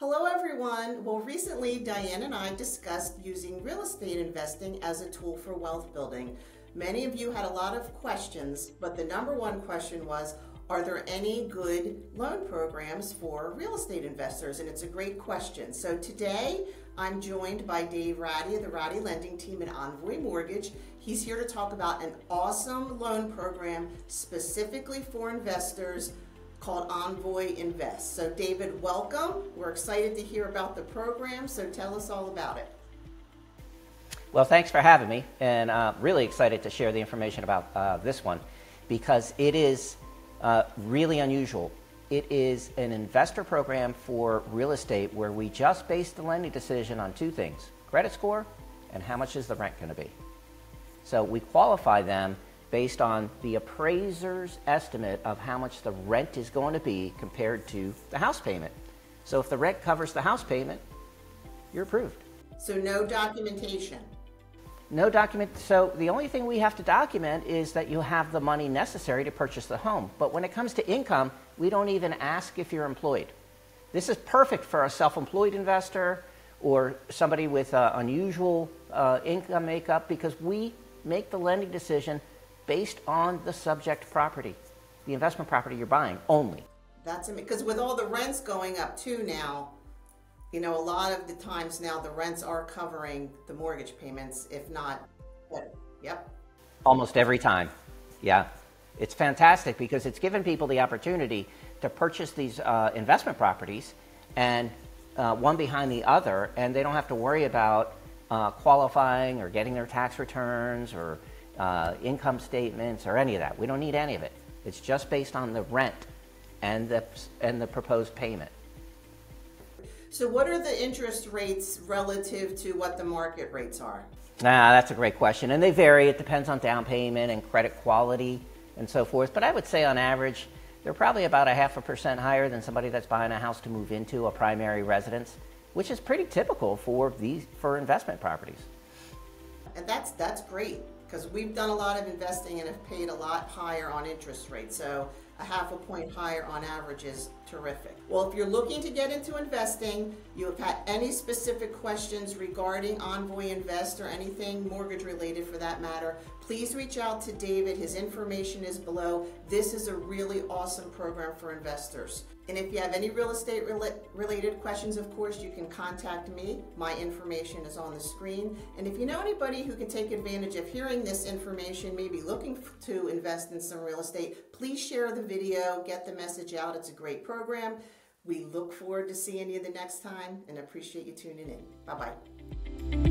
Hello everyone. Well, recently Diane and I discussed using real estate investing as a tool for wealth building. Many of you had a lot of questions, but the number one question was, are there any good loan programs for real estate investors? And it's a great question. So today I'm joined by Dave Ratti of the Ratti Lending Team and Envoy Mortgage. He's here to talk about an awesome loan program specifically for investors called Envoy Invest. So David, welcome. We're excited to hear about the program, so tell us all about it. Well, thanks for having me, and really excited to share the information about this one because it is really unusual. It is an investor program for real estate where we just base the lending decision on two things: credit score and how much is the rent going to be. So we qualify them based on the appraiser's estimate of how much the rent is going to be compared to the house payment. So if the rent covers the house payment, you're approved. So no documentation? No document. So the only thing we have to document is that you have the money necessary to purchase the home. But when it comes to income, we don't even ask if you're employed. This is perfect for a self-employed investor or somebody with unusual income makeup because we make the lending decision based on the subject property, the investment property you're buying only. That's amazing, because with all the rents going up too now, you know, a lot of the times now the rents are covering the mortgage payments, if not better. Yep. Almost every time. Yeah. It's fantastic because it's given people the opportunity to purchase these investment properties and one behind the other, and they don't have to worry about qualifying or getting their tax returns or income statements or any of that. We don't need any of it. It's just based on the rent and the proposed payment. So what are the interest rates relative to what the market rates are? That's a great question. And they vary. It depends on down payment and credit quality and so forth. But I would say on average, they're probably about 0.5% higher than somebody that's buying a house to move into, a primary residence, which is pretty typical for investment properties. And that's great because we've done a lot of investing and have paid a lot higher on interest rates. So a 0.5 point higher on average is terrific. Well, if you're looking to get into investing, you have had any specific questions regarding Envoy Invest or anything mortgage related for that matter, please reach out to David. His information is below. This is a really awesome program for investors. And if you have any real estate related questions, of course, you can contact me. My information is on the screen. And if you know anybody who can take advantage of hearing this information, maybe looking to invest in some real estate, please share the video, get the message out. It's a great program. We look forward to seeing you the next time and appreciate you tuning in. Bye-bye.